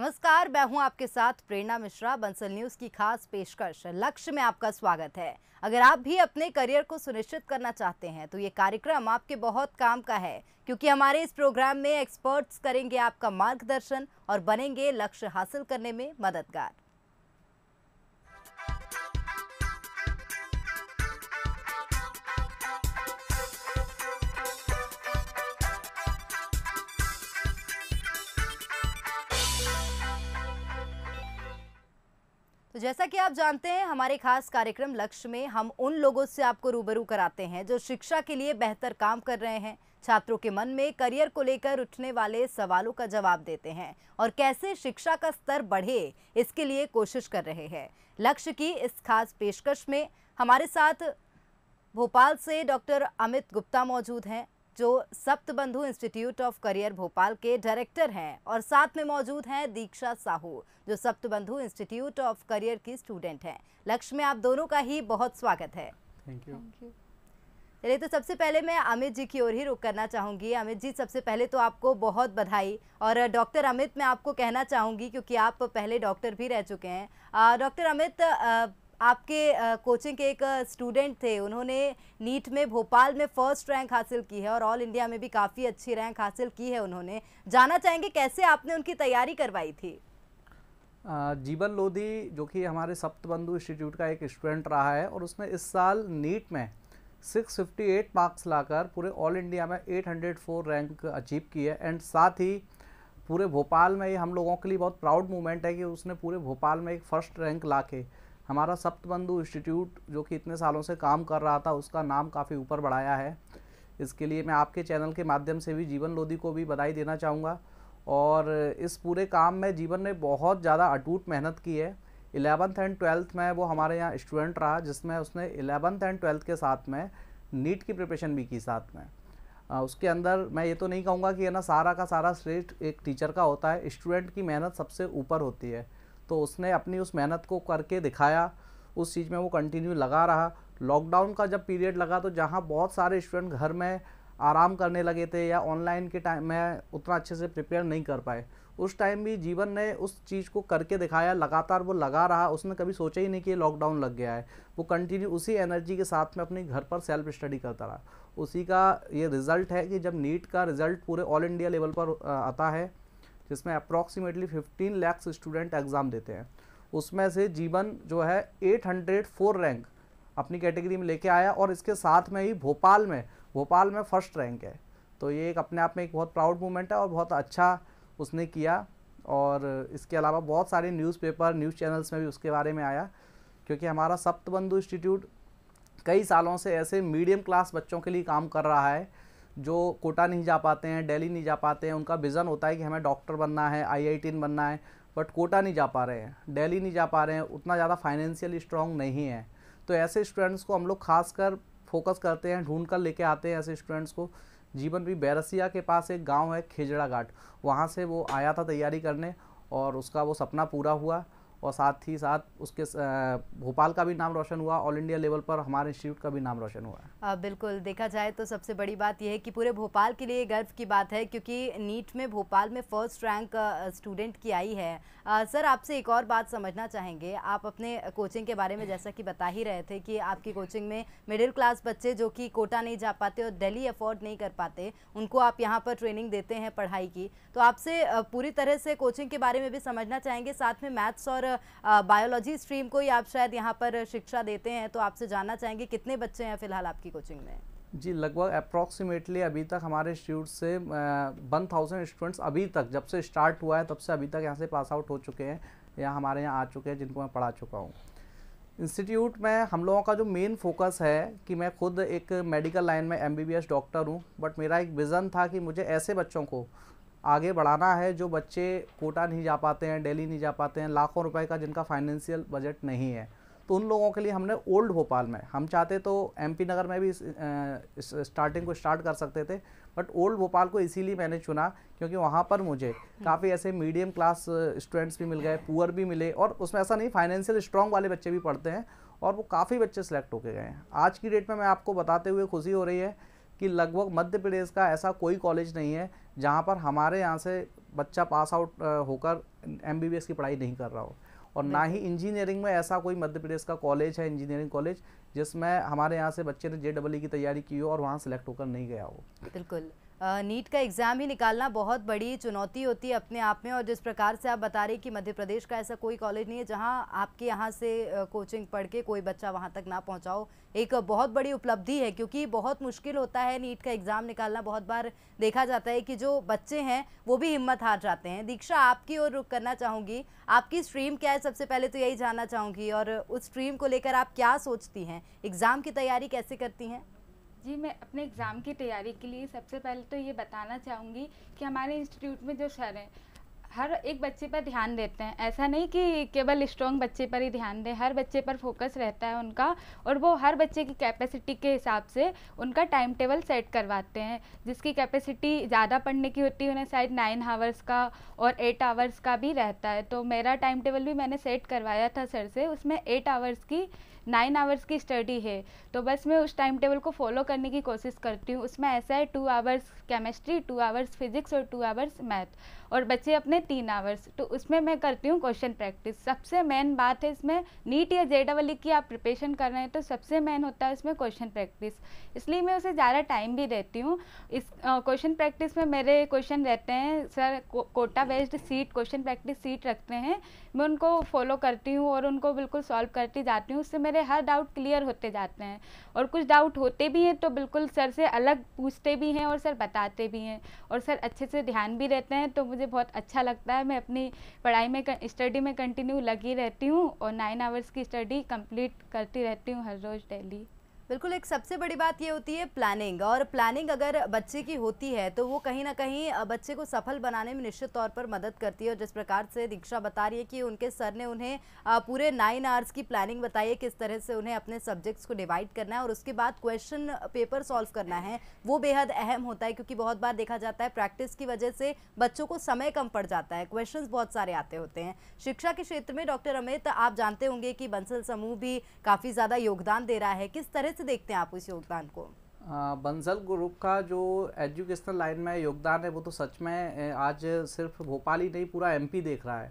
नमस्कार, मैं हूं आपके साथ प्रेरणा मिश्रा। बंसल न्यूज की खास पेशकश लक्ष्य में आपका स्वागत है। अगर आप भी अपने करियर को सुनिश्चित करना चाहते हैं तो ये कार्यक्रम आपके बहुत काम का है, क्योंकि हमारे इस प्रोग्राम में एक्सपर्ट्स करेंगे आपका मार्गदर्शन और बनेंगे लक्ष्य हासिल करने में मददगार। जैसा कि आप जानते हैं, हमारे खास कार्यक्रम लक्ष्य में हम उन लोगों से आपको रूबरू कराते हैं जो शिक्षा के लिए बेहतर काम कर रहे हैं, छात्रों के मन में करियर को लेकर उठने वाले सवालों का जवाब देते हैं और कैसे शिक्षा का स्तर बढ़े इसके लिए कोशिश कर रहे हैं। लक्ष्य की इस खास पेशकश में हमारे साथ भोपाल से डॉ.अमित गुप्ता मौजूद हैं, जो Saptabandhu institute of career Bhopal के डायरेक्टर हैं, और साथ में मौजूद हैं दीक्षा साहू, जो सप्तबंधु इंस्टीट्यूट ऑफ करियर की स्टूडेंट हैं। लक्ष्य में आप दोनों का ही बहुत स्वागत है। Thank you. चलिए, तो सबसे पहले मैं अमित जी की ओर ही रुख करना चाहूँगी। अमित जी, सबसे पहले तो आपको बहुत बधाई। और डॉ.अमित मैं आपको कहना चाहूँगी, क्योंकि आप पहले डॉक्टर भी रह चुके हैं। डॉ.अमित आपके कोचिंग के एक स्टूडेंट थे, उन्होंने नीट में भोपाल में फर्स्ट रैंक हासिल की है और ऑल इंडिया में भी काफ़ी अच्छी रैंक हासिल की है उन्होंने। जानना चाहेंगे कैसे आपने उनकी तैयारी करवाई थी? जीवन लोधी, जो कि हमारे सप्तबंधु इंस्टीट्यूट का एक स्टूडेंट रहा है, और उसने इस साल नीट में 658 मार्क्स लाकर पूरे ऑल इंडिया में 804 रैंक अचीव की है। एंड साथ ही पूरे भोपाल में, ये हम लोगों के लिए बहुत प्राउड मूवमेंट है कि उसने पूरे भोपाल में एक फ़र्स्ट रैंक ला के हमारा सप्तबंधु इंस्टीट्यूट, जो कि इतने सालों से काम कर रहा था, उसका नाम काफ़ी ऊपर बढ़ाया है। इसके लिए मैं आपके चैनल के माध्यम से भी जीवन लोधी को भी बधाई देना चाहूँगा। और इस पूरे काम में जीवन ने बहुत ज़्यादा अटूट मेहनत की है। 11th एंड 12th में वो हमारे यहाँ स्टूडेंट रहा, जिसमें उसने 11th एंड 12th के साथ में नीट की प्रिपरेशन भी की साथ में। उसके अंदर मैं ये तो नहीं कहूँगा कि है ना, सारा का सारा श्रेष्ठ एक टीचर का होता है, स्टूडेंट की मेहनत सबसे ऊपर होती है। तो उसने अपनी उस मेहनत को करके दिखाया, उस चीज़ में वो कंटिन्यू लगा रहा। लॉकडाउन का जब पीरियड लगा तो जहाँ बहुत सारे स्टूडेंट घर में आराम करने लगे थे या ऑनलाइन के टाइम में उतना अच्छे से प्रिपेयर नहीं कर पाए, उस टाइम भी जीवन ने उस चीज़ को करके दिखाया। लगातार वो लगा रहा, उसने कभी सोचा ही नहीं कि लॉकडाउन लग गया है। वो कंटिन्यू उसी एनर्जी के साथ में अपने घर पर सेल्फ स्टडी करता रहा। उसी का ये रिज़ल्ट है कि जब नीट का रिज़ल्ट पूरे ऑल इंडिया लेवल पर आता है, जिसमें अप्रॉक्सीमेटली 15 लाख स्टूडेंट एग्ज़ाम देते हैं, उसमें से जीवन जो है 804 रैंक अपनी कैटेगरी में लेके आया, और इसके साथ में ही भोपाल में फर्स्ट रैंक है। तो ये एक अपने आप में एक बहुत प्राउड मोमेंट है और बहुत अच्छा उसने किया। और इसके अलावा बहुत सारे न्यूज़पेपर, न्यूज़ चैनल्स में भी उसके बारे में आया, क्योंकि हमारा सप्तबंधु इंस्टीट्यूट कई सालों से ऐसे मीडियम क्लास बच्चों के लिए काम कर रहा है जो कोटा नहीं जा पाते हैं, दिल्ली नहीं जा पाते हैं। उनका विज़न होता है कि हमें डॉक्टर बनना है, IITian बनना है, बट कोटा नहीं जा पा रहे हैं, दिल्ली नहीं जा पा रहे हैं, उतना ज़्यादा फाइनेंशियल स्ट्रांग नहीं है। तो ऐसे स्टूडेंट्स को हम लोग खासकर फोकस करते हैं, ढूंढ कर लेके आते हैं ऐसे स्टूडेंट्स को। जीवन भी बैरसिया के पास एक गाँव है खिजड़ा घाट, वहाँ से वो आया था तैयारी करने, और उसका वो सपना पूरा हुआ। और साथ ही साथ उसके भोपाल का भी नाम रोशन हुआ, ऑल इंडिया लेवल पर हमारे इंस्टीट्यूट का भी नाम रोशन हुआ। बिल्कुल, देखा जाए तो सबसे बड़ी बात यह है कि पूरे भोपाल के लिए गर्व की बात है, क्योंकि नीट में भोपाल में फर्स्ट रैंक स्टूडेंट की आई है। सर, आपसे एक और बात समझना चाहेंगे। आप अपने कोचिंग के बारे में जैसा कि बता ही रहे थे कि आपकी कोचिंग में मिडिल क्लास बच्चे जो कि कोटा नहीं जा पाते और दिल्ली अफोर्ड नहीं कर पाते, उनको आप यहाँ पर ट्रेनिंग देते हैं पढ़ाई की। तो आपसे पूरी तरह से कोचिंग के बारे में भी समझना चाहेंगे, साथ में मैथ्स और बायोलॉजी स्ट्रीम को ही आप शायद यहाँ पर शिक्षा देते हैं। तो आपसे जानना चाहेंगे कितने बच्चे हैं फिलहाल आपकी कोचिंग में? जी, लगभग अप्रॉक्सीमेटली अभी तक हमारे इंस्टीट्यूट से 1000 स्टूडेंट्स अभी तक, जब से स्टार्ट हुआ है तब से अभी तक यहाँ से पास आउट हो चुके हैं या हमारे यहाँ आ चुके हैं, जिनको मैं पढ़ा चुका हूँ। इंस्टीट्यूट में हम लोगों का जो मेन फोकस है कि मैं खुद एक मेडिकल लाइन में MBBS डॉक्टर हूँ, बट मेरा एक विज़न था कि मुझे ऐसे बच्चों को आगे बढ़ाना है जो बच्चे कोटा नहीं जा पाते हैं, दिल्ली नहीं जा पाते हैं, लाखों रुपए का जिनका फाइनेंशियल बजट नहीं है। तो उन लोगों के लिए हमने ओल्ड भोपाल में, हम चाहते तो MP नगर में भी इस स्टार्टिंग को स्टार्ट कर सकते थे, बट ओल्ड भोपाल को इसीलिए मैंने चुना क्योंकि वहाँ पर मुझे काफ़ी ऐसे मीडियम क्लास स्टूडेंट्स भी मिल गए, पुअर भी मिले, और उसमें ऐसा नहीं, फाइनेंशियल स्ट्रॉन्ग वाले बच्चे भी पढ़ते हैं, और वो काफ़ी बच्चे सेलेक्ट होके गए हैं। आज की डेट में मैं आपको बताते हुए खुशी हो रही है कि लगभग मध्य प्रदेश का ऐसा कोई कॉलेज नहीं है जहाँ पर हमारे यहाँ से बच्चा पास आउट होकर एमबीबीएस की पढ़ाई नहीं कर रहा हो। और ना ही इंजीनियरिंग में ऐसा कोई मध्य प्रदेश का कॉलेज है इंजीनियरिंग कॉलेज जिसमें हमारे यहाँ से बच्चे ने JEE की तैयारी की हो और वहाँ सेलेक्ट होकर नहीं गया हो। बिल्कुल, नीट का एग्ज़ाम ही निकालना बहुत बड़ी चुनौती होती है अपने आप में, और जिस प्रकार से आप बता रहे कि मध्य प्रदेश का ऐसा कोई कॉलेज नहीं है जहाँ आपके यहाँ से कोचिंग पढ़ के कोई बच्चा वहाँ तक ना पहुँचाओ, एक बहुत बड़ी उपलब्धि है। क्योंकि बहुत मुश्किल होता है नीट का एग्ज़ाम निकालना, बहुत बार देखा जाता है कि जो बच्चे हैं वो भी हिम्मत हार जाते हैं। दीक्षा, आपकी ओर रुख करना चाहूँगी, आपकी स्ट्रीम क्या है सबसे पहले तो यही जानना चाहूँगी, और उस स्ट्रीम को लेकर आप क्या सोचती हैं, एग्ज़ाम की तैयारी कैसे करती हैं? जी, मैं अपने एग्ज़ाम की तैयारी के लिए सबसे पहले तो ये बताना चाहूँगी कि हमारे इंस्टीट्यूट में जो सर हैं हर एक बच्चे पर ध्यान देते हैं। ऐसा नहीं कि केवल स्ट्रॉन्ग बच्चे पर ही ध्यान दें, हर बच्चे पर फोकस रहता है उनका, और वो हर बच्चे की कैपेसिटी के हिसाब से उनका टाइम टेबल सेट करवाते हैं। जिसकी कैपेसिटी ज़्यादा पढ़ने की होती है उन्हें शायद 9 आवर्स का और 8 आवर्स का भी रहता है। तो मेरा टाइम टेबल भी मैंने सेट करवाया था सर से, उसमें 8 आवर्स की 9 आवर्स की स्टडी है, तो बस मैं उस टाइम टेबल को फॉलो करने की कोशिश करती हूँ। उसमें ऐसा है 2 आवर्स केमिस्ट्री, 2 आवर्स फिजिक्स और 2 आवर्स मैथ, और बच्चे अपने 3 आवर्स, तो उसमें मैं करती हूँ क्वेश्चन प्रैक्टिस। सबसे मेन बात है इसमें, नीट या JEE की आप प्रिपरेशन कर रहे हैं तो सबसे मेन होता है इसमें क्वेश्चन प्रैक्टिस, इसलिए मैं उसे ज़्यादा टाइम भी देती हूँ। इस क्वेश्चन प्रैक्टिस में मेरे क्वेश्चन रहते हैं sir, Kota based seat question practice seat रखते हैं, मैं उनको फॉलो करती हूँ और उनको बिल्कुल सॉल्व करती जाती हूँ। उससे मेरे हर डाउट क्लियर होते जाते हैं, और कुछ डाउट होते भी हैं तो बिल्कुल सर से अलग पूछते भी हैं और सर बताते भी हैं, और सर अच्छे से ध्यान भी देते हैं, तो मुझे बहुत अच्छा लगता है। मैं अपनी पढ़ाई में स्टडी में कंटिन्यू लगी रहती हूँ और 9 आवर्स की स्टडी कंप्लीट करती रहती हूँ हर रोज़ डेली। बिल्कुल, एक सबसे बड़ी बात ये होती है प्लानिंग, और प्लानिंग अगर बच्चे की होती है तो वो कहीं ना कहीं बच्चे को सफल बनाने में निश्चित तौर पर मदद करती है। और जिस प्रकार से दीक्षा बता रही है कि उनके सर ने उन्हें पूरे 9 आवर्स की प्लानिंग बताई है, किस तरह से उन्हें अपने सब्जेक्ट्स को डिवाइड करना है और उसके बाद क्वेश्चन पेपर सॉल्व करना है, वो बेहद अहम होता है। क्योंकि बहुत बार देखा जाता है प्रैक्टिस की वजह से बच्चों को समय कम पड़ जाता है, क्वेश्चन बहुत सारे आते होते हैं। शिक्षा के क्षेत्र में डॉ.अमित, आप जानते होंगे कि बंसल समूह भी काफ़ी ज़्यादा योगदान दे रहा है, किस तरह देखते हैं आप उस योगदान को? बंसल ग्रुप का जो एजुकेशनल लाइन में योगदान है वो तो सच में आज सिर्फ भोपाल ही नहीं पूरा MP देख रहा है।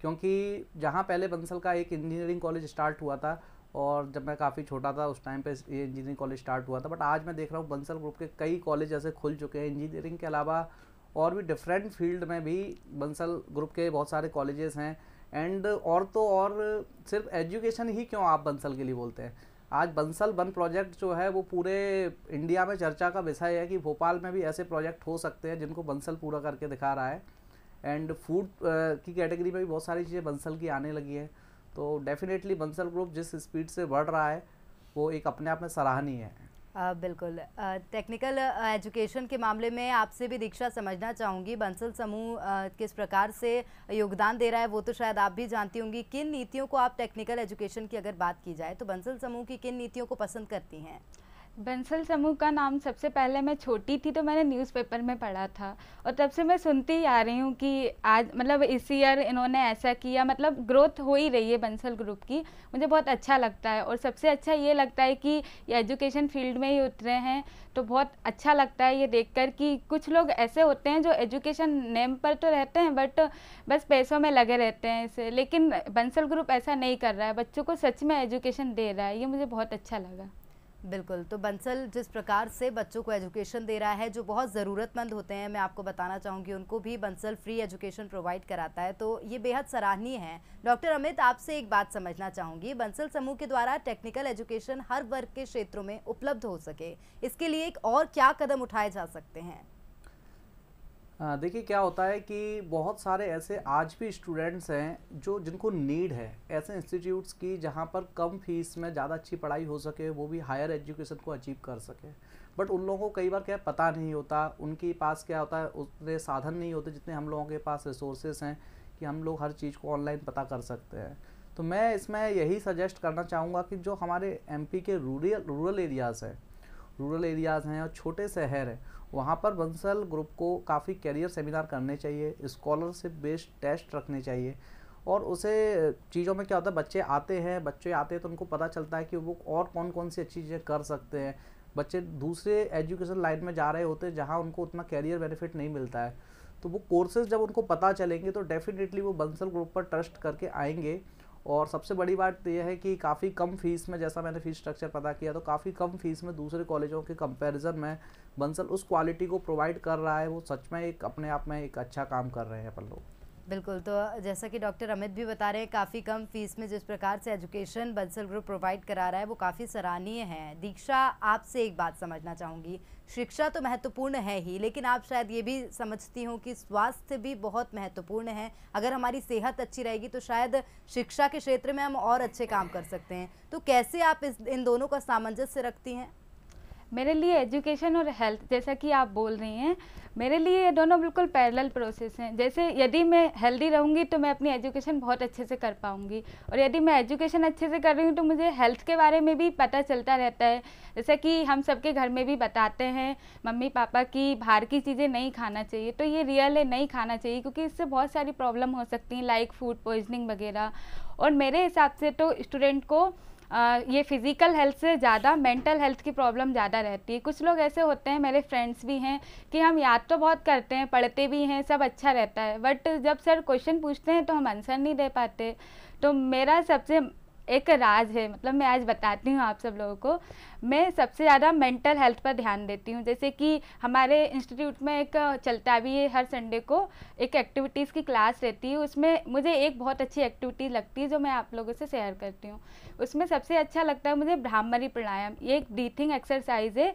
क्योंकि जहाँ पहले बंसल का एक इंजीनियरिंग कॉलेज स्टार्ट हुआ था, और जब मैं काफ़ी छोटा था उस टाइम पे ये इंजीनियरिंग कॉलेज स्टार्ट हुआ था, बट आज मैं देख रहा हूँ बंसल ग्रुप के कई कॉलेज ऐसे खुल चुके हैं। इंजीनियरिंग के अलावा और भी डिफरेंट फील्ड में भी बंसल ग्रुप के बहुत सारे कॉलेजेस हैं। एंड और तो और सिर्फ एजुकेशन ही क्यों, आप बंसल के लिए बोलते हैं, आज बंसल वन प्रोजेक्ट जो है वो पूरे इंडिया में चर्चा का विषय है कि भोपाल में भी ऐसे प्रोजेक्ट हो सकते हैं जिनको बंसल पूरा करके दिखा रहा है। एंड फूड की कैटेगरी में भी बहुत सारी चीज़ें बंसल की आने लगी हैं। तो डेफिनेटली बंसल ग्रुप जिस स्पीड से बढ़ रहा है वो एक अपने आप में सराहनीय है। बिल्कुल, टेक्निकल एजुकेशन के मामले में आपसे भी दीक्षा समझना चाहूँगी, बंसल समूह किस प्रकार से योगदान दे रहा है वो तो शायद आप भी जानती होंगी। किन नीतियों को आप टेक्निकल एजुकेशन की अगर बात की जाए तो बंसल समूह की किन नीतियों को पसंद करती हैं? बंसल समूह का नाम सबसे पहले मैं छोटी थी तो मैंने न्यूज़पेपर में पढ़ा था, और तब से मैं सुनती आ रही हूँ कि आज मतलब इस ईयर इन्होंने ऐसा किया, मतलब ग्रोथ हो ही रही है बंसल ग्रुप की, मुझे बहुत अच्छा लगता है। और सबसे अच्छा ये लगता है कि ये एजुकेशन फील्ड में ही उतरे हैं, तो बहुत अच्छा लगता है ये देखकर कि कुछ लोग ऐसे होते हैं जो एजुकेशन नेम पर तो रहते हैं बट बस पैसों में लगे रहते हैं इसे, लेकिन बंसल ग्रुप ऐसा नहीं कर रहा है, बच्चों को सच में एजुकेशन दे रहा है, ये मुझे बहुत अच्छा लगा। बिल्कुल, तो बंसल जिस प्रकार से बच्चों को एजुकेशन दे रहा है, जो बहुत ज़रूरतमंद होते हैं मैं आपको बताना चाहूँगी उनको भी बंसल फ्री एजुकेशन प्रोवाइड कराता है, तो ये बेहद सराहनीय है। डॉ.अमित, आपसे एक बात समझना चाहूँगी, बंसल समूह के द्वारा टेक्निकल एजुकेशन हर वर्ग के क्षेत्रों में उपलब्ध हो सके, इसके लिए एक और क्या कदम उठाए जा सकते हैं? देखिए क्या होता है कि बहुत सारे ऐसे आज भी स्टूडेंट्स हैं जो जिनको नीड है ऐसे इंस्टीट्यूट्स की जहाँ पर कम फीस में ज़्यादा अच्छी पढ़ाई हो सके, वो भी हायर एजुकेशन को अचीव कर सके। बट उन लोगों को कई बार क्या पता नहीं होता, उनके पास क्या होता है उतने साधन नहीं होते जितने हम लोगों के पास रिसोर्सेज हैं कि हम लोग हर चीज़ को ऑनलाइन पता कर सकते हैं। तो मैं इसमें यही सजेस्ट करना चाहूँगा कि जो हमारे MP के रूरल एरियाज़ हैं और छोटे शहर हैं, वहाँ पर बंसल ग्रुप को काफ़ी कैरियर सेमिनार करने चाहिए, स्कॉलरशिप बेस्ड टेस्ट रखने चाहिए। और उसे चीज़ों में क्या होता है, बच्चे आते हैं तो उनको पता चलता है कि वो और कौन कौन सी अच्छी चीज़ें कर सकते हैं। बच्चे दूसरे एजुकेशन लाइन में जा रहे होते हैं जहाँ उनको उतना कैरियर बेनिफिट नहीं मिलता है, तो वो कोर्सेज जब उनको पता चलेंगे तो डेफिनेटली वो बंसल ग्रुप पर ट्रस्ट करके आएंगे। और सबसे बड़ी बात यह है कि काफ़ी कम फीस में, जैसा मैंने फ़ीस स्ट्रक्चर पता किया तो काफ़ी कम फीस में दूसरे कॉलेजों के कंपैरिजन में बंसल उस क्वालिटी को प्रोवाइड कर रहा है। वो सच में एक अपने आप में एक अच्छा काम कर रहे हैं अपन लोग। बिल्कुल, तो जैसा कि डॉक्टर अमित भी बता रहे हैं काफ़ी कम फीस में जिस प्रकार से एजुकेशन बंसल ग्रुप प्रोवाइड करा रहा है वो काफ़ी सराहनीय है। दीक्षा, आपसे एक बात समझना चाहूँगी, शिक्षा तो महत्वपूर्ण है ही, लेकिन आप शायद ये भी समझती हो कि स्वास्थ्य भी बहुत महत्वपूर्ण है। अगर हमारी सेहत अच्छी रहेगी तो शायद शिक्षा के क्षेत्र में हम और अच्छे काम कर सकते हैं। तो कैसे आप इन दोनों का सामंजस्य रखती हैं? मेरे लिए एजुकेशन और हेल्थ, जैसा कि आप बोल रही हैं, मेरे लिए ये दोनों बिल्कुल पैरेलल प्रोसेस हैं। जैसे यदि मैं हेल्दी रहूँगी तो मैं अपनी एजुकेशन बहुत अच्छे से कर पाऊँगी, और यदि मैं एजुकेशन अच्छे से कर रही हूँ तो मुझे हेल्थ के बारे में भी पता चलता रहता है। जैसा कि हम सबके घर में भी बताते हैं मम्मी पापा कि बाहर की चीज़ें नहीं खाना चाहिए, तो ये रियल है, नहीं खाना चाहिए, क्योंकि इससे बहुत सारी प्रॉब्लम हो सकती हैं लाइक फूड पॉइजनिंग वगैरह। और मेरे हिसाब से तो स्टूडेंट को ये फ़िज़िकल हेल्थ से ज़्यादा मेंटल हेल्थ की प्रॉब्लम ज़्यादा रहती है। कुछ लोग ऐसे होते हैं, मेरे फ्रेंड्स भी हैं, कि हम याद तो बहुत करते हैं, पढ़ते भी हैं, सब अच्छा रहता है, बट जब सर क्वेश्चन पूछते हैं तो हम आंसर नहीं दे पाते। तो मेरा सबसे एक राज है, मतलब मैं आज बताती हूँ आप सब लोगों को, मैं सबसे ज़्यादा मेंटल हेल्थ पर ध्यान देती हूँ। जैसे कि हमारे इंस्टीट्यूट में एक चलता भी है, हर संडे को एक एक्टिविटीज़ की क्लास रहती है, उसमें मुझे एक बहुत अच्छी एक्टिविटी लगती है जो मैं आप लोगों से शेयर करती हूँ। उसमें सबसे अच्छा लगता है मुझे भ्रामरी प्राणायाम। ये एक ब्रीथिंग एक्सरसाइज है,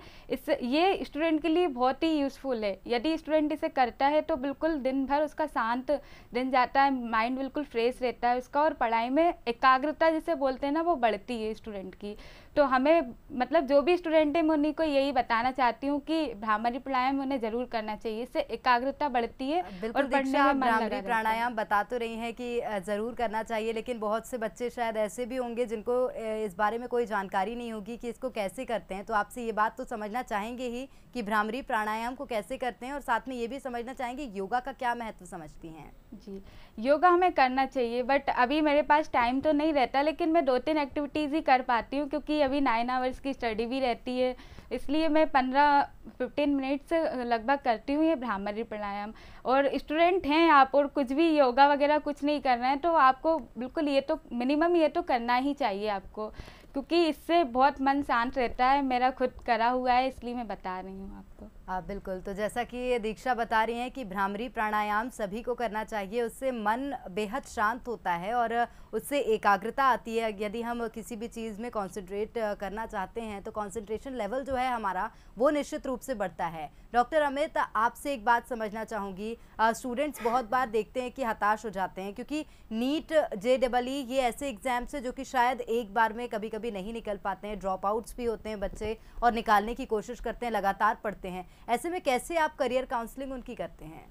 ये स्टूडेंट के लिए बहुत ही यूज़फुल है। यदि स्टूडेंट इसे करता है तो बिल्कुल दिन भर उसका शांत दिन जाता है, माइंड बिल्कुल फ्रेश रहता है उसका, और पढ़ाई में एकाग्रता जिसे बोलते हैं ना, वो बढ़ती है स्टूडेंट की। तो हमें, मतलब जो भी स्टूडेंट है, मैं उन्हीं को यही बताना चाहती हूँ कि भ्रामरी प्राणायाम उन्हें जरूर करना चाहिए, इससे एकाग्रता बढ़ती है। बिल्कुल दीक्षा, भ्रामरी प्राणायाम बता तो रही हैं कि ज़रूर करना चाहिए, लेकिन बहुत से बच्चे शायद ऐसे भी होंगे जिनको इस बारे में कोई जानकारी नहीं होगी कि इसको कैसे करते हैं। तो आपसे ये बात तो समझना चाहेंगे ही कि भ्रामरी प्राणायाम को कैसे करते हैं, और साथ में ये भी समझना चाहेंगे योगा का क्या महत्व समझती हैं। जी, योगा हमें करना चाहिए, बट अभी मेरे पास टाइम तो नहीं रहता, लेकिन मैं 2-3 एक्टिविटीज़ ही कर पाती हूँ, क्योंकि अभी 9 आवर्स की स्टडी भी रहती है, इसलिए मैं 15-15 मिनट्स लगभग करती हूँ ये भ्रामरी प्राणायाम। और स्टूडेंट हैं आप और कुछ भी योगा वगैरह कुछ नहीं कर रहे हैं तो आपको बिल्कुल ये तो मिनिमम ये तो करना ही चाहिए आपको, क्योंकि इससे बहुत मन शांत रहता है। मेरा खुद करा हुआ है, इसलिए मैं बता रही हूँ आपको। हाँ बिल्कुल, तो जैसा कि दीक्षा बता रही हैं कि भ्रामरी प्राणायाम सभी को करना चाहिए, उससे मन बेहद शांत होता है और उससे एकाग्रता आती है। यदि हम किसी भी चीज़ में कॉन्सेंट्रेट करना चाहते हैं तो कॉन्सेंट्रेशन लेवल जो है हमारा वो निश्चित रूप से बढ़ता है। डॉक्टर अमित, आपसे एक बात समझना चाहूँगी, स्टूडेंट्स बहुत बार देखते हैं कि हताश हो जाते हैं, क्योंकि नीट, JEE ये ऐसे एग्जाम्स हैं जो कि शायद एक बार में कभी कभी नहीं निकल पाते हैं, ड्रॉप आउट्स भी होते हैं बच्चे और निकालने की कोशिश करते हैं, लगातार पढ़ते हैं। ऐसे में कैसे आप करियर काउंसलिंग उनकी करते हैं?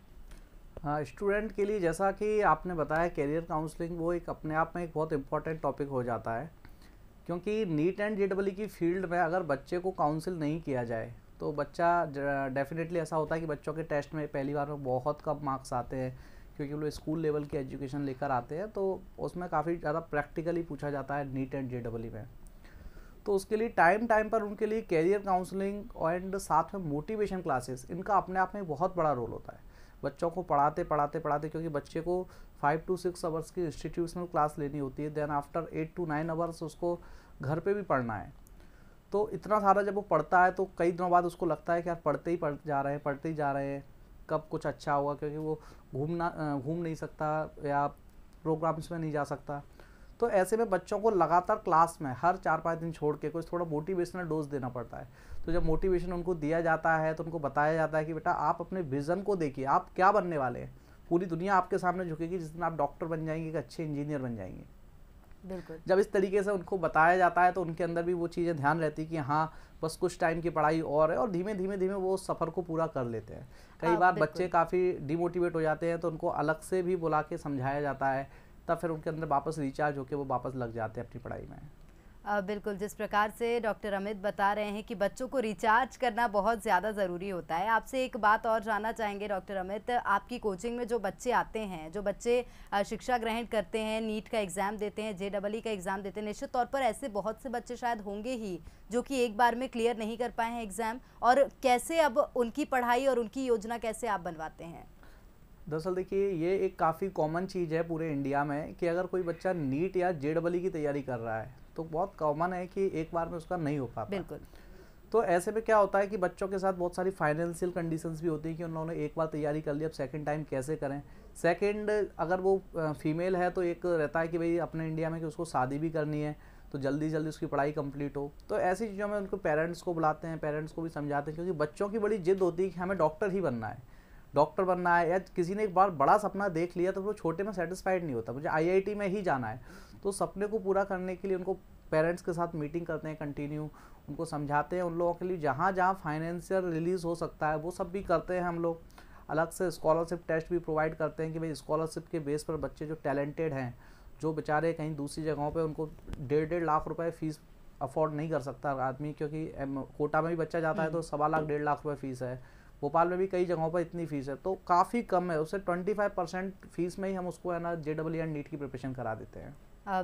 हाँ, स्टूडेंट के लिए जैसा कि आपने बताया करियर काउंसलिंग वो एक अपने आप में एक बहुत इम्पॉर्टेंट टॉपिक हो जाता है, क्योंकि नीट एंड JEE की फील्ड में अगर बच्चे को काउंसिल नहीं किया जाए तो बच्चा डेफिनेटली, ऐसा होता है कि बच्चों के टेस्ट में पहली बार में बहुत कम मार्क्स आते हैं, क्योंकि वो स्कूल लेवल की एजुकेशन लेकर आते हैं, तो उसमें काफ़ी ज़्यादा प्रैक्टिकली पूछा जाता है नीट एंड JEE में। तो उसके लिए टाइम पर उनके लिए कैरियर काउंसलिंग और साथ में मोटिवेशन क्लासेस, इनका अपने आप में बहुत बड़ा रोल होता है। बच्चों को पढ़ाते, क्योंकि बच्चे को 5 to 6 आवर्स की इंस्टीट्यूशनल क्लास लेनी होती है, देन आफ्टर 8 to 9 आवर्स उसको घर पे भी पढ़ना है। तो इतना सारा जब वो पढ़ता है तो कई दिनों बाद उसको लगता है कि यार पढ़ते ही जा रहे हैं, कब कुछ अच्छा होगा, क्योंकि वो घूम नहीं सकता या प्रोग्राम्स में नहीं जा सकता। तो ऐसे में बच्चों को लगातार क्लास में हर 4-5 दिन छोड़ के कुछ थोड़ा मोटिवेशनल डोज देना पड़ता है। तो जब मोटिवेशन उनको दिया जाता है तो उनको बताया जाता है कि बेटा आप अपने विज़न को देखिए, आप क्या बनने वाले हैं, पूरी दुनिया आपके सामने झुकेगी, जिस दिन आप डॉक्टर बन जाएंगे, एक अच्छे इंजीनियर बन जाएंगे। बिल्कुल, जब इस तरीके से उनको बताया जाता है तो उनके अंदर भी वो चीज़ें ध्यान रहती है कि हाँ बस कुछ टाइम की पढ़ाई और है, और धीमे धीमे वो उस सफ़र को पूरा कर लेते हैं। कई बार बच्चे काफ़ी डिमोटिवेट हो जाते हैं तो उनको अलग से भी बुला के समझाया जाता है, तब फिर उनके अंदर वापस रिचार्ज होकर वो वापस लग जाते हैं अपनी पढ़ाई में। बिल्कुल, जिस प्रकार से डॉक्टर अमित बता रहे हैं कि बच्चों को रिचार्ज करना बहुत ज़्यादा ज़रूरी होता है। आपसे एक बात और जानना चाहेंगे डॉक्टर अमित, आपकी कोचिंग में जो बच्चे आते हैं, जो बच्चे शिक्षा ग्रहण करते हैं, नीट का एग्ज़ाम देते हैं, JEE का एग्ज़ाम देते हैं, निश्चित तौर पर ऐसे बहुत से बच्चे शायद होंगे ही जो कि एक बार में क्लियर नहीं कर पाए हैं एग्ज़ाम, और कैसे अब उनकी पढ़ाई और उनकी योजना कैसे आप बनवाते हैं? दरअसल देखिए ये एक काफ़ी कॉमन चीज़ है पूरे इंडिया में कि अगर कोई बच्चा नीट या जेईई की तैयारी कर रहा है तो बहुत कॉमन है कि एक बार में उसका नहीं हो पाता। बिल्कुल। तो ऐसे में क्या होता है कि बच्चों के साथ बहुत सारी फाइनेंशियल कंडीशंस भी होती हैं कि उन्होंने एक बार तैयारी कर ली, अब सेकंड टाइम कैसे करें। सेकंड, अगर वो फीमेल है तो एक रहता है कि भाई अपने इंडिया में कि उसको शादी भी करनी है तो जल्दी जल्दी उसकी पढ़ाई कंप्लीट हो। तो ऐसी चीज़ों में उनको पेरेंट्स को बुलाते हैं, पेरेंट्स को भी समझाते हैं, क्योंकि बच्चों की बड़ी जिद होती है कि हमें डॉक्टर ही बनना है, डॉक्टर बनना है। या किसी ने एक बार बड़ा सपना देख लिया तो वो छोटे में सेटिस्फाइड नहीं होता, मुझे IIT में ही जाना है। तो सपने को पूरा करने के लिए उनको पेरेंट्स के साथ मीटिंग करते हैं कंटिन्यू, उनको समझाते हैं। उन लोगों के लिए जहाँ जहाँ फाइनेंशियल रिलीज़ हो सकता है वो सब भी करते हैं हम लोग। अलग से स्कॉलरशिप टेस्ट भी प्रोवाइड करते हैं कि भाई स्कॉलरशिप के बेस पर बच्चे जो टैलेंटेड हैं, जो बेचारे कहीं दूसरी जगहों पे उनको 1.5 लाख रुपए फ़ीस अफोर्ड नहीं कर सकता आदमी, क्योंकि कोटा में भी बच्चा जाता है तो 1.25 लाख 1.5 लाख रुपए फ़ीस है, भोपाल में भी कई जगहों पर इतनी फ़ीस है, तो काफ़ी कम है। उससे 25% फ़ीस में ही हम उसको है ना JEE एंड नीट की प्रिपरेशन करा देते हैं।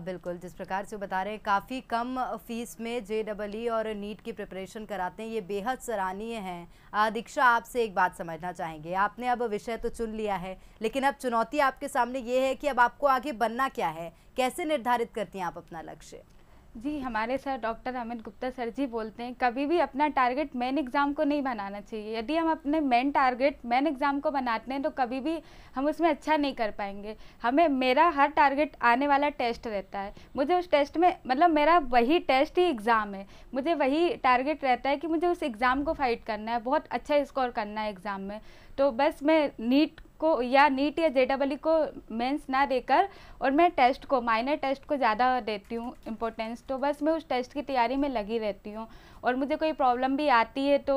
बिल्कुल, जिस प्रकार से बता रहे हैं काफ़ी कम फीस में JEE और नीट की प्रिपरेशन कराते हैं, ये बेहद सराहनीय हैं। दीक्षा, आपसे एक बात समझना चाहेंगे, आपने अब विषय तो चुन लिया है, लेकिन अब चुनौती आपके सामने ये है कि अब आपको आगे बनना क्या है, कैसे निर्धारित करती हैं आप अपना लक्ष्य? जी, हमारे सर डॉ.अमित गुप्ता सर जी बोलते हैं कभी भी अपना टारगेट मेन एग्ज़ाम को नहीं बनाना चाहिए। यदि हम अपने मेन टारगेट मेन एग्ज़ाम को बनाते हैं तो कभी भी हम उसमें अच्छा नहीं कर पाएंगे। हमें मेरा हर टारगेट आने वाला टेस्ट रहता है, मुझे उस टेस्ट में मतलब मेरा वही टेस्ट ही एग्ज़ाम है, मुझे वही टारगेट रहता है कि मुझे उस एग्ज़ाम को फाइट करना है, बहुत अच्छा स्कोर करना है एग्ज़ाम में। तो बस मैं नीट को या नीट या JEE को मेंस ना देकर और मैं टेस्ट को माइनर टेस्ट को ज़्यादा देती हूँ इम्पोर्टेंस, तो बस मैं उस टेस्ट की तैयारी में लगी रहती हूँ। और मुझे कोई प्रॉब्लम भी आती है तो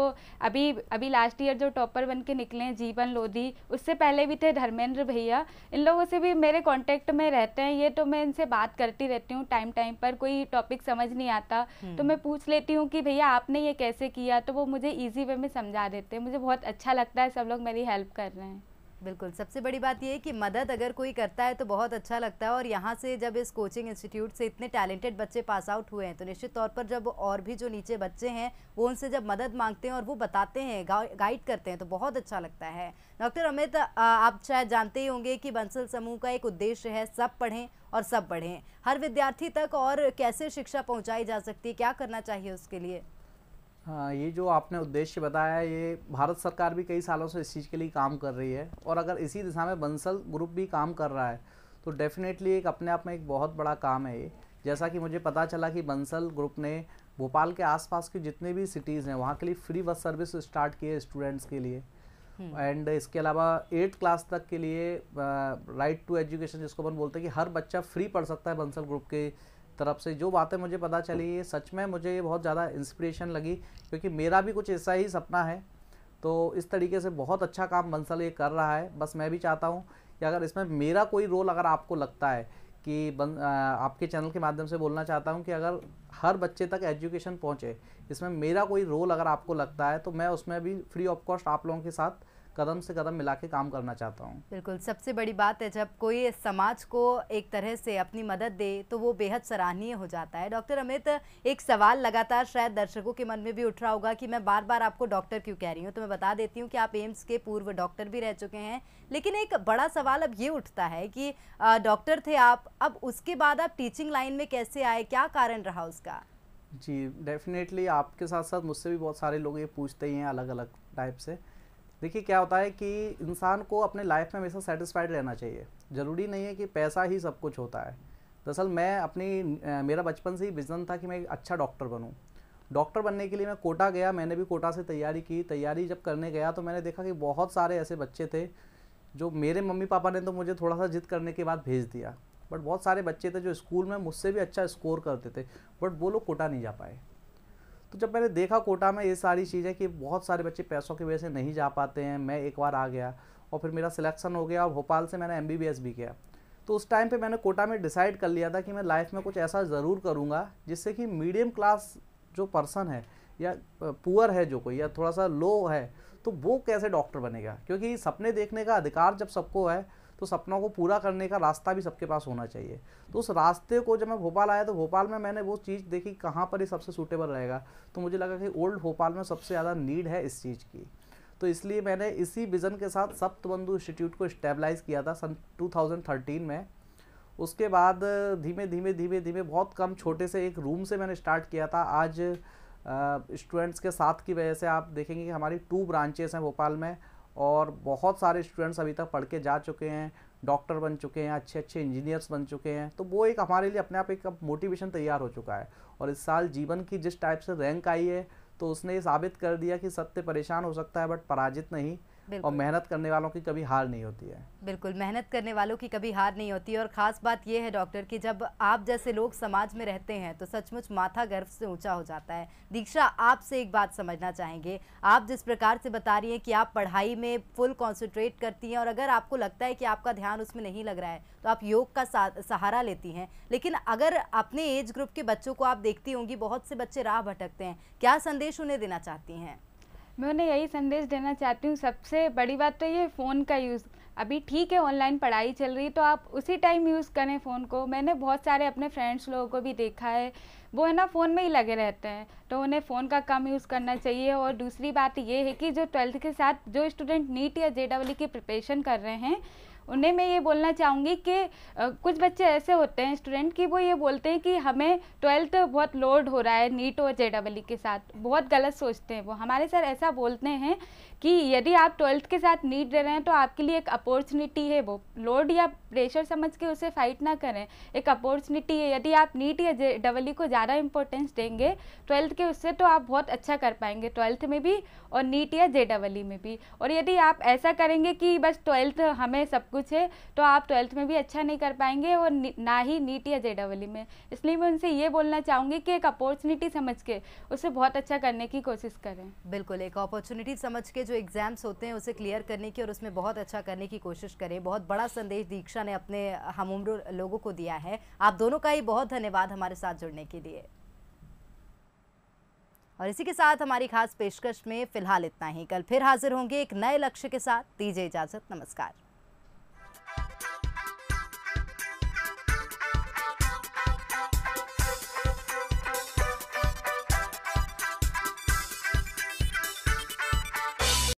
अभी लास्ट ईयर जो टॉपर बन के निकले हैं जीवन लोधी, उससे पहले भी थे धर्मेंद्र भैया, इन लोगों से भी मेरे कांटेक्ट में रहते हैं ये, तो मैं इनसे बात करती रहती हूँ टाइम टाइम पर। कोई टॉपिक समझ नहीं आता तो मैं पूछ लेती हूँ कि भैया आपने ये कैसे किया, तो वो मुझे ईजी वे में समझा देते हैं, मुझे बहुत अच्छा लगता है, सब लोग मेरी हेल्प कर रहे हैं। बिल्कुल, सबसे बड़ी बात यह है कि मदद अगर कोई करता है तो बहुत अच्छा लगता है। और यहाँ से जब इस कोचिंग इंस्टीट्यूट से इतने टैलेंटेड बच्चे पास आउट हुए हैं तो निश्चित तौर पर जब और भी जो नीचे बच्चे हैं वो उनसे जब मदद मांगते हैं और वो बताते हैं, गाइड करते हैं, तो बहुत अच्छा लगता है। डॉ.अमित, आप शायद जानते ही होंगे कि बंसल समूह का एक उद्देश्य है सब पढ़ें और सब बढ़ें, हर विद्यार्थी तक। और कैसे शिक्षा पहुँचाई जा सकती है, क्या करना चाहिए उसके लिए? हाँ, ये जो आपने उद्देश्य बताया, ये भारत सरकार भी कई सालों से इस चीज़ के लिए काम कर रही है, और अगर इसी दिशा में बंसल ग्रुप भी काम कर रहा है तो डेफिनेटली एक अपने आप में एक बहुत बड़ा काम है ये। जैसा कि मुझे पता चला कि बंसल ग्रुप ने भोपाल के आसपास के जितने भी सिटीज़ हैं वहाँ के लिए फ्री बस सर्विस स्टार्ट की है स्टूडेंट्स के लिए। एंड इसके अलावा 8th क्लास तक के लिए राइट टू एजुकेशन, जिसको अपन बोलते हैं कि हर बच्चा फ्री पढ़ सकता है, बंसल ग्रुप के तरफ से जो बातें मुझे पता चली ये सच में मुझे ये बहुत ज़्यादा इंस्पिरेशन लगी, क्योंकि मेरा भी कुछ ऐसा ही सपना है। तो इस तरीके से बहुत अच्छा काम बंसल ये कर रहा है। बस मैं भी चाहता हूँ कि अगर इसमें मेरा कोई रोल अगर आपको लगता है कि आपके चैनल के माध्यम से बोलना चाहता हूँ कि अगर हर बच्चे तक एजुकेशन पहुँचे, इसमें मेरा कोई रोल अगर आपको लगता है तो मैं उसमें भी फ्री ऑफ कॉस्ट आप लोगों के साथ कदम से कदम मिला के काम करना चाहता हूँ। बिल्कुल, सबसे बड़ी बात है जब कोई समाज को एक तरह से अपनी मदद दे तो वो बेहद सराहनीय हो जाता है। डॉ.अमित, एक सवाल लगातार शायद दर्शकों के मन में भी उठ रहा होगा कि मैं बार बार आपको डॉक्टर क्यों कह रही हूँ, तो मैं बता देती हूँ कि आप एम्स के पूर्व डॉक्टर भी रह चुके हैं। लेकिन एक बड़ा सवाल अब ये उठता है कि डॉक्टर थे आप, अब उसके बाद आप टीचिंग लाइन में कैसे आए, क्या कारण रहा उसका? जी, डेफिनेटली आपके साथ साथ मुझसे भी बहुत सारे लोग ये पूछते ही हैं अलग अलग टाइप से। देखिए क्या होता है कि इंसान को अपने लाइफ में हमेशा सेटिस्फाइड रहना चाहिए, ज़रूरी नहीं है कि पैसा ही सब कुछ होता है। दरअसल मैं मेरा बचपन से ही विजन था कि मैं एक अच्छा डॉक्टर बनूं। डॉक्टर बनने के लिए मैं कोटा गया, मैंने भी कोटा से तैयारी की। तैयारी जब करने गया तो मैंने देखा कि बहुत सारे ऐसे बच्चे थे जो मेरे मम्मी पापा ने तो मुझे थोड़ा सा जिद करने के बाद भेज दिया, बट बहुत सारे बच्चे थे जो स्कूल में मुझसे भी अच्छा स्कोर करते थे, बट वो लोग कोटा नहीं जा पाए। तो जब मैंने देखा कोटा में ये सारी चीज़ें कि बहुत सारे बच्चे पैसों की वजह से नहीं जा पाते हैं, मैं एक बार आ गया और फिर मेरा सिलेक्शन हो गया और भोपाल से मैंने MBBS भी किया। तो उस टाइम पे मैंने कोटा में डिसाइड कर लिया था कि मैं लाइफ में कुछ ऐसा ज़रूर करूँगा जिससे कि मीडियम क्लास जो पर्सन है या पुअर है जो कोई या थोड़ा सा लो है तो वो कैसे डॉक्टर बनेगा, क्योंकि सपने देखने का अधिकार जब सबको है तो सपनों को पूरा करने का रास्ता भी सबके पास होना चाहिए। तो उस रास्ते को जब मैं भोपाल आया तो भोपाल में मैंने वो चीज़ देखी कहाँ पर ये सबसे सूटेबल रहेगा, तो मुझे लगा कि ओल्ड भोपाल में सबसे ज़्यादा नीड है इस चीज़ की। तो इसलिए मैंने इसी विज़न के साथ सप्तबंधु इंस्टीट्यूट को स्टेबलाइज़ किया था सन 2013 में। उसके बाद धीमे धीमे धीमे धीमे बहुत कम छोटे से एक रूम से मैंने स्टार्ट किया था। आज स्टूडेंट्स के साथ की वजह से आप देखेंगे कि हमारी 2 ब्रांचेस हैं भोपाल में और बहुत सारे स्टूडेंट्स अभी तक पढ़ के जा चुके हैं, डॉक्टर बन चुके हैं, अच्छे अच्छे इंजीनियर्स बन चुके हैं। तो वो एक हमारे लिए अपने आप एक मोटिवेशन तैयार हो चुका है। और इस साल जीवन की जिस टाइप से रैंक आई है तो उसने ये साबित कर दिया कि सत्य परेशान हो सकता है बट पराजित नहीं, और मेहनत करने वालों की कभी हार नहीं होती है। बिल्कुल, मेहनत करने वालों की कभी हार नहीं होती। और ख़ास बात यह है डॉक्टर कि जब आप जैसे लोग समाज में रहते हैं तो सचमुच माथा गर्व से ऊंचा हो जाता है। दीक्षा, आपसे एक बात समझना चाहेंगे, आप जिस प्रकार से बता रही हैं कि आप पढ़ाई में फुल कॉन्सेंट्रेट करती हैं और अगर आपको लगता है कि आपका ध्यान उसमें नहीं लग रहा है तो आप योग का सहारा लेती हैं, लेकिन अगर अपने एज ग्रुप के बच्चों को आप देखती होंगी बहुत से बच्चे राह भटकते हैं, क्या संदेश उन्हें देना चाहती हैं? मैं उन्हें यही संदेश देना चाहती हूँ, सबसे बड़ी बात तो ये फ़ोन का यूज़। अभी ठीक है ऑनलाइन पढ़ाई चल रही तो आप उसी टाइम यूज़ करें फ़ोन को। मैंने बहुत सारे अपने फ्रेंड्स लोगों को भी देखा है वो है ना फ़ोन में ही लगे रहते हैं, तो उन्हें फ़ोन का कम यूज़ करना चाहिए। और दूसरी बात ये है कि जो 12th के साथ जो स्टूडेंट नीट या JEE की प्रिपरेशन कर रहे हैं उन्हें मैं ये बोलना चाहूँगी कि कुछ बच्चे ऐसे होते हैं स्टूडेंट कि वो ये बोलते हैं कि हमें 12th बहुत लोड हो रहा है नीट और JEE के साथ, बहुत गलत सोचते हैं वो। हमारे सर ऐसा बोलते हैं कि यदि आप 12th के साथ नीट दे रहे हैं तो आपके लिए एक अपॉर्चुनिटी है, वो लोड या प्रेशर समझ के उसे फाइट ना करें, एक अपॉर्चुनिटी है। यदि आप नीट या JEE को ज़्यादा इंपॉर्टेंस देंगे 12th के उससे तो आप बहुत अच्छा कर पाएंगे 12th में भी और नीट या JEE में भी। और यदि आप ऐसा करेंगे कि बस 12th हमें सब कुछ है तो आप 12th में भी अच्छा नहीं कर पाएंगे और ना ही नीट या JEE में। इसलिए मैं उनसे ये बोलना चाहूँगी कि एक अपॉर्चुनिटी समझ के उसे बहुत अच्छा करने की कोशिश करें। बिल्कुल, एक अपॉर्चुनिटी समझ के जो एग्ज़ाम्स होते हैं उसे क्लियर करने की और उसमें बहुत अच्छा करने की कोशिश करें। बहुत बड़ा संदेश दीक्षा ने अपने हम उम्र लोगों को दिया है। आप दोनों का ही बहुत धन्यवाद हमारे साथ जुड़ने के लिए। और इसी के साथ हमारी खास पेशकश में फिलहाल इतना ही। कल फिर हाजिर होंगे एक नए लक्ष्य के साथ। दीजिए इजाज़त, नमस्कार।